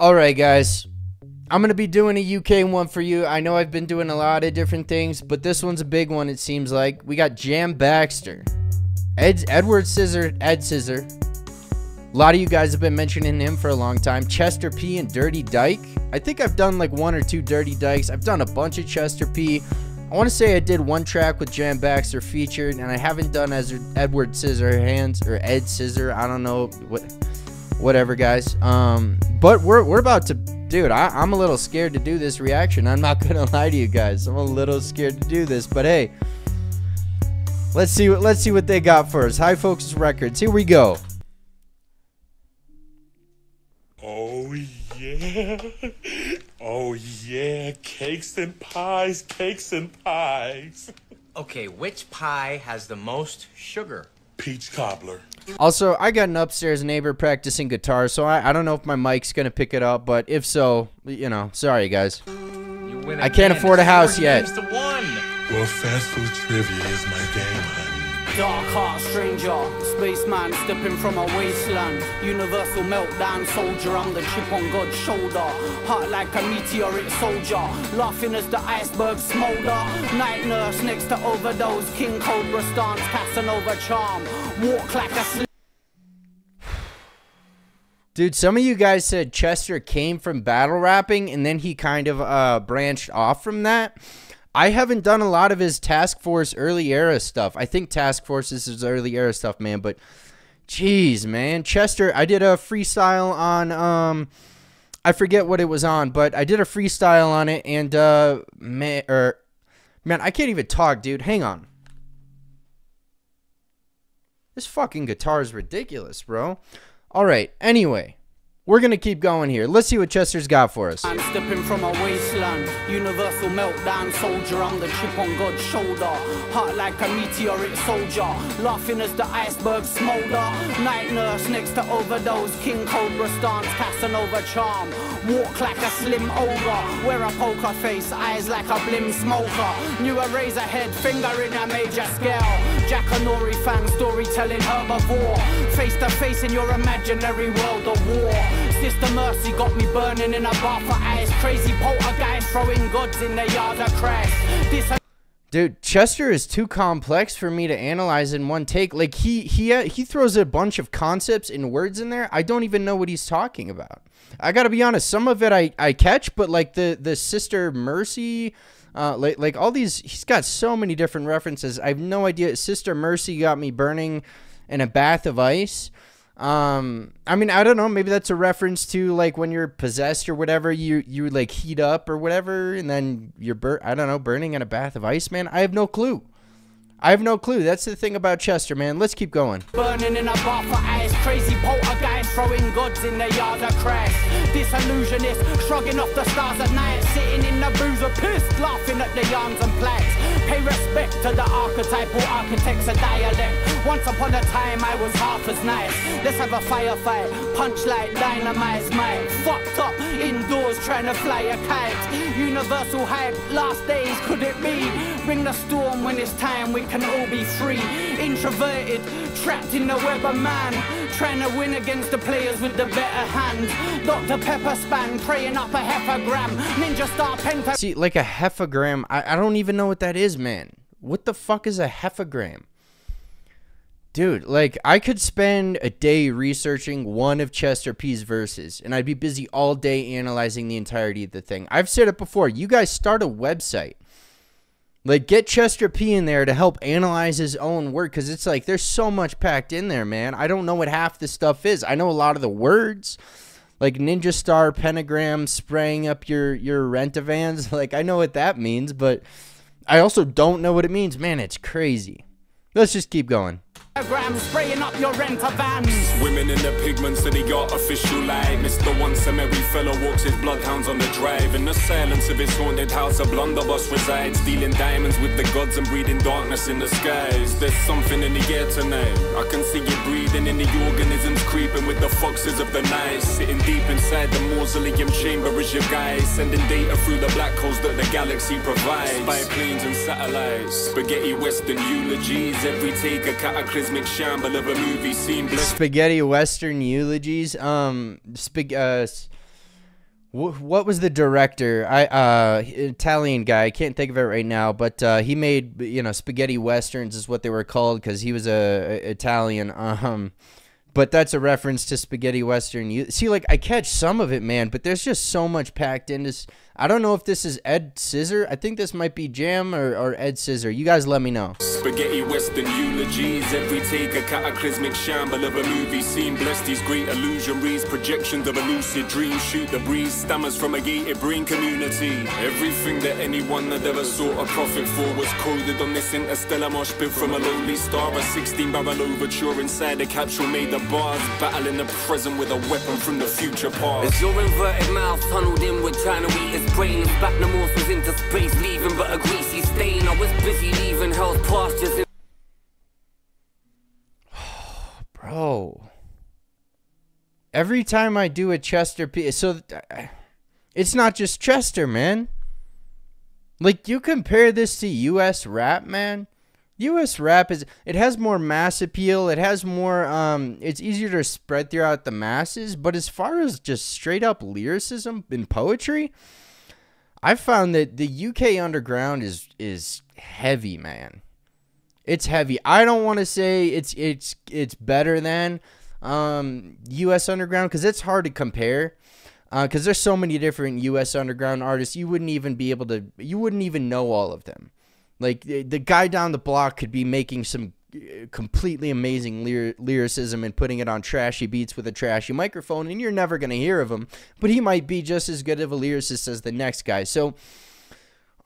Alright guys, I'm going to be doing a UK one for you. I know I've been doing a lot of different things, but this one's a big one, it seems like. We got Jam Baxter. Edward Scissor, Ed Scissor. A lot of you guys have been mentioning him for a long time. Chester P and Dirty Dike. I think I've done like one or two Dirty Dikes. I've done a bunch of Chester P. I want to say I did one track with Jam Baxter featured, and I haven't done as Edward Scissor Hands or Ed Scissor. I don't know what, whatever, guys. But we're about to, dude. I'm a little scared to do this reaction. I'm not gonna lie to you guys. I'm a little scared to do this, but hey, let's see what they got first. High Focus Records. Here we go. Oh yeah. Oh yeah, cakes and pies, cakes and pies. Okay, which pie has the most sugar? Peach cobbler. Also, I got an upstairs neighbor practicing guitar, so I don't know if my mic's gonna pick it up, but if so, you know, sorry guys. I can't afford a house yet. Well, fast food trivia is my game, honey. Dark heart stranger, spaceman stepping from a wasteland. Universal meltdown soldier, I'm the chip on God's shoulder. Heart like a meteoric soldier, laughing as the iceberg smolder. Night nurse next to overdose, King Cobra stance, Casanova charm. Walk like a... Dude, some of you guys said Chester came from battle rapping, and then he kind of branched off from that. I haven't done a lot of his Task Force early era stuff. I think Task Force is his early era stuff, man. But, jeez, man. Chester, I did a freestyle on, I forget what it was on, but I did a freestyle on it. And, man, I can't even talk, dude. Hang on. This fucking guitar is ridiculous, bro. All right, anyway. We're going to keep going here. Let's see what Chester's got for us. I'm stepping from a wasteland, universal meltdown soldier, I'm the chip on God's shoulder. Heart like a meteoric soldier, laughing as the iceberg smolder. Night nurse next to overdose, King Cobra stance, Casanova charm. Walk like a slim ogre, wear a poker face, eyes like a blim smoker. New razor head, finger in a major scale. Jack O'Nori fan, storytelling herbivore. Face to face in your imaginary world of war. Sister Mercy got me burning in a bath for eyes. Crazy poltergeist throwing gods in the yard of crash. Dude, Chester is too complex for me to analyze in one take. Like, he throws a bunch of concepts and words in there. I don't even know what he's talking about. I gotta be honest, some of it I catch, but like the Sister Mercy, like all these, he's got so many different references. I have no idea. Sister Mercy got me burning in a bath of ice. I mean, I don't know, maybe that's a reference to like when you're possessed or whatever, you like heat up or whatever, and then you're I don't know, burning in a bath of ice, man. I have no clue. I have no clue. That's the thing about Chester, man. Let's keep going. Burning in a bath of ice, crazy poltergeist throwing gods in the yard of crash. Disillusionist, shrugging off the stars at night, sitting in the boozer, pissed, laughing at the yarns and plaques. Pay respect to the archetypal architects of dialect. Once upon a time, I was half as nice. Let's have a firefight, punch like dynamite, mate. Fucked up, indoors, trying to fly a kite. Universal hype, last days, could it be? Bring the storm when it's time, we can all be free. Introverted, trapped in the web of man, trying to win against the players with the better hand. Dr. Pepper span, praying up a hefagram. Ninja star penta. See, like a hefagram, I don't even know what that is, man. What the fuck is a hefagram? Dude, like, I could spend a day researching one of Chester P's verses, and I'd be busy all day analyzing the entirety of the thing. I've said it before, you guys start a website. Like, get Chester P in there to help analyze his own work, because it's like, there's so much packed in there, man. I don't know what half this stuff is. I know a lot of the words, like ninja star, pentagram, spraying up your rent-a-vans. Like, I know what that means, but I also don't know what it means. Man, it's crazy. Let's just keep going. Spraying up your rent-a-vans. Women in the pigments of the artificial light. Mr. Once-a merry fellow walks his bloodhounds on the drive. In the silence of his haunted house, a blunderbuss resides, dealing diamonds with the gods and breeding darkness in the skies. There's something in the air tonight. I can see you breathing in the organisms creeping with the foxes of the night. Sitting deep inside the mausoleum chamber is your guide, sending data through the black holes that the galaxy provides. Spy planes and satellites, spaghetti western eulogies. Every take a cataclysm shamble of a movie scene. Spaghetti western eulogies. What was the director? Italian guy. I can't think of it right now, but he made, you know, spaghetti westerns is what they were called because he was a Italian. But that's a reference to spaghetti western. You see, like, I catch some of it, man, but there's just so much packed into. I don't know if this is Ed Scissor. I think this might be Jam or Ed Scissor. You guys let me know. Spaghetti western eulogies, every take a cataclysmic shamble of a movie scene. Bless these great illusionaries, projections of a lucid dream. Shoot the breeze, stammers from a gated brain community. Everything that anyone had ever sought a profit for was coded on this interstellar mosh pit from a lonely star. A 16-barrel overture inside a capsule made of bars. Battling the present with a weapon from the future past. It's your inverted mouth tunneled in with China wheat. Brain back no more was into space, leaving but a greasy stain. I was busy leaving hell's pastures. Bro, every time I do a Chester P, so it's not just Chester, man. Like, you compare this to US rap, man. US rap is, it has more mass appeal, it has more, it's easier to spread throughout the masses, but as far as just straight up lyricism and poetry, I've found that the UK underground is heavy, man. It's heavy. I don't want to say it's better than US underground because it's hard to compare. Because there's so many different US underground artists, you wouldn't even know all of them. Like, the guy down the block could be making some completely amazing lyricism and putting it on trashy beats with a trashy microphone, and you're never going to hear of him, but he might be just as good of a lyricist as the next guy. So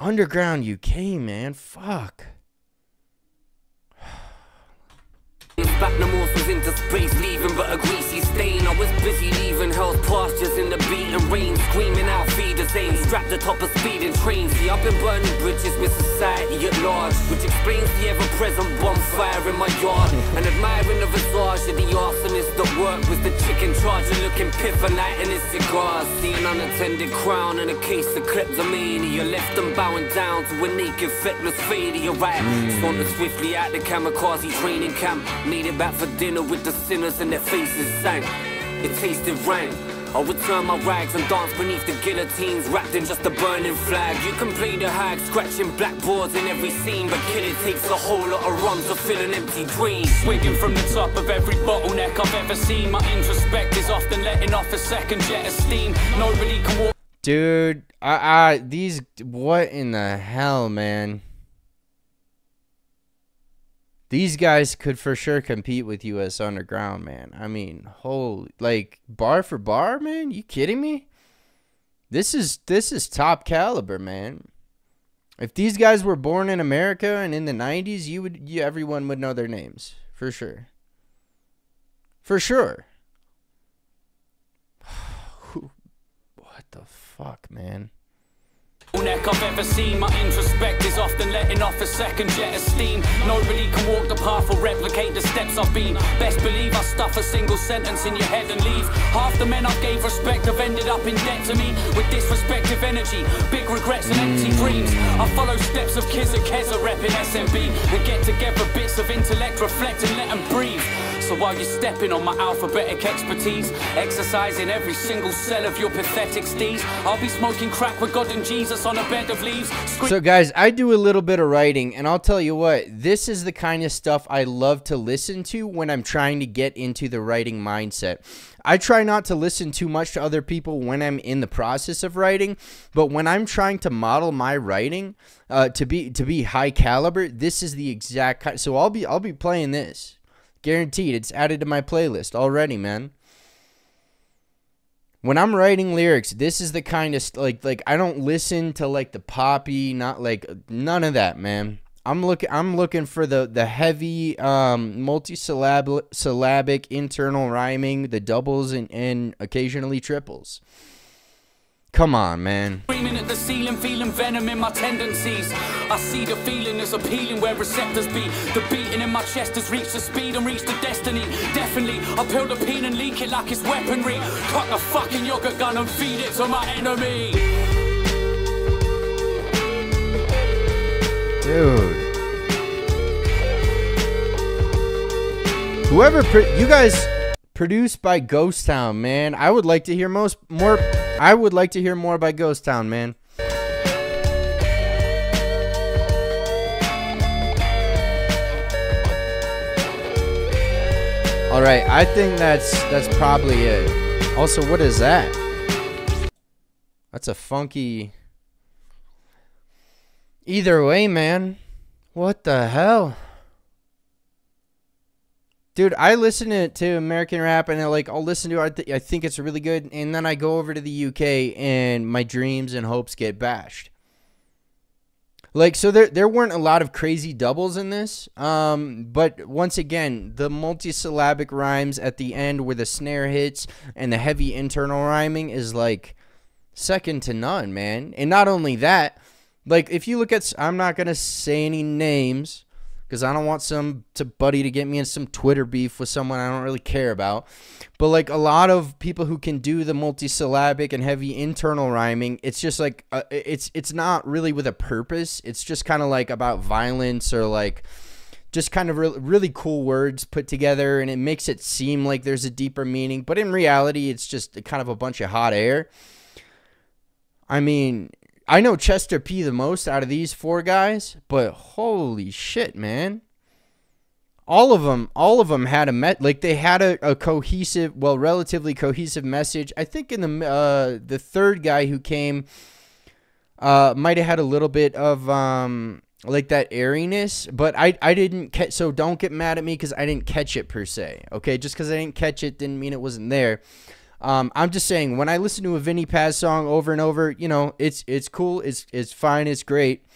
underground UK, man, fuck. Backnomorphs into space, leaving but a greasy stain. I was busy leaving hell's pastures in the beat and rain, screaming out feed the same, strapped atop a speeding train. See, I've been burning bridges with society at large, which explains the ever-present bonfire in my yard, and admiring the visage of the arsonist that worked with the chicken charger, looking piff and lighting his cigars. See an unattended crown and a case of kleptomania, left them bowing down to a naked, feckless failure. Right, sauntered swiftly out the kamikaze training camp, made it back for dinner with the sinners and their faces sank. It tasted rank. I would turn my rags and dance beneath the guillotines, wrapped in just a burning flag. You can play the hag, scratching blackboards in every scene, but killing takes a whole lot of rum to fill an empty dream. Swigging from the top of every bottleneck I've ever seen, my introspect is often letting off a second jet of steam. Nobody can walk. Dude, these, what in the hell, man? These guys could for sure compete with US underground, man. I mean, holy, like, bar for bar, man? You kidding me? This is top caliber, man. If these guys were born in America and in the 90s, everyone would know their names, for sure. For sure. What the fuck, man? I've ever seen, my introspect is often letting off a second jet of steam. Nobody can walk the path or replicate the steps I've been. Best believe I stuff a single sentence in your head and leave. Half the men I gave respect have ended up in debt to me, with disrespective energy, big regrets and empty dreams. I follow steps of Kizza Keza repping SMB, and get together bits of intellect, reflect and let them breathe. So while you're stepping on my alphabetic expertise, exercising every single cell of your pathetic steez, I'll be smoking crack with God and Jesus on a bed of leaves. So guys, I do a little bit of writing, and I'll tell you what, this is the kind of stuff I love to listen to when I'm trying to get into the writing mindset. I try not to listen too much to other people when I'm in the process of writing, but when I'm trying to model my writing to be high caliber, this is the exact kind. So I'll be playing this. Guaranteed, it's added to my playlist already, man. When I'm writing lyrics, this is the kind of, like I don't listen to, like, the poppy, not, like, none of that, man. I'm looking for the heavy, multi-syllabic internal rhyming, the doubles and occasionally triples. Come on, man. Screaming at the ceiling, feeling venom in my tendencies. I see the feeling is appealing where receptors be. The beating in my chest has reached the speed and reached the destiny. Definitely, I peel the peen and leak it like it's weaponry. Cut the fucking yogurt gun and feed it to my enemy. Dude. Whoever, you guys, produced by Ghost Town, man. I would like to hear more... I would like to hear more about Ghost Town, man. Alright, I think that's probably it. Also, what is that? That's a funky... Either way, man. What the hell? Dude, I listen to American rap, and I'll listen to it. I think it's really good, and then I go over to the UK, and my dreams and hopes get bashed. So there weren't a lot of crazy doubles in this, but once again, the multisyllabic rhymes at the end where the snare hits and the heavy internal rhyming is like second to none, man. And not only that, if you look at, I'm not going to say any names because I don't want somebody to get me in some Twitter beef with someone I don't really care about. But a lot of people who can do the multisyllabic and heavy internal rhyming, it's just it's not really with a purpose. It's just kind of about violence or just kind of really cool words put together, and it makes it seem like there's a deeper meaning. But in reality, it's just kind of a bunch of hot air. I mean, I know Chester P the most out of these four guys, but holy shit, man. All of them had a they had a cohesive, well, relatively cohesive message. I think in the third guy who came might have had a little bit of that airiness, but I didn't catch, so don't get mad at me cuz I didn't catch it per se. Okay, just cuz I didn't catch it didn't mean it wasn't there. I'm just saying, when I listen to a Vinnie Paz song over and over, you know, it's cool, it's fine, it's great.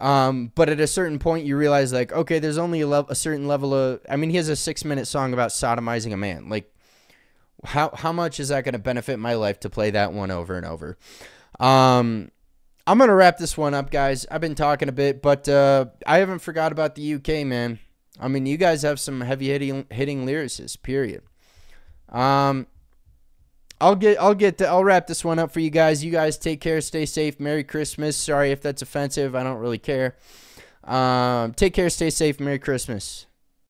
But at a certain point, you realize, okay, there's only a certain level of... I mean, he has a 6-minute song about sodomizing a man. How much is that going to benefit my life to play that one over and over? I'm going to wrap this one up, guys. I've been talking a bit, but I haven't forgot about the UK, man. I mean, you guys have some heavy-hitting lyricists, period. I'll wrap this one up for you guys. You guys take care, stay safe. Merry Christmas. Sorry if that's offensive. I don't really care. Take care, stay safe. Merry Christmas.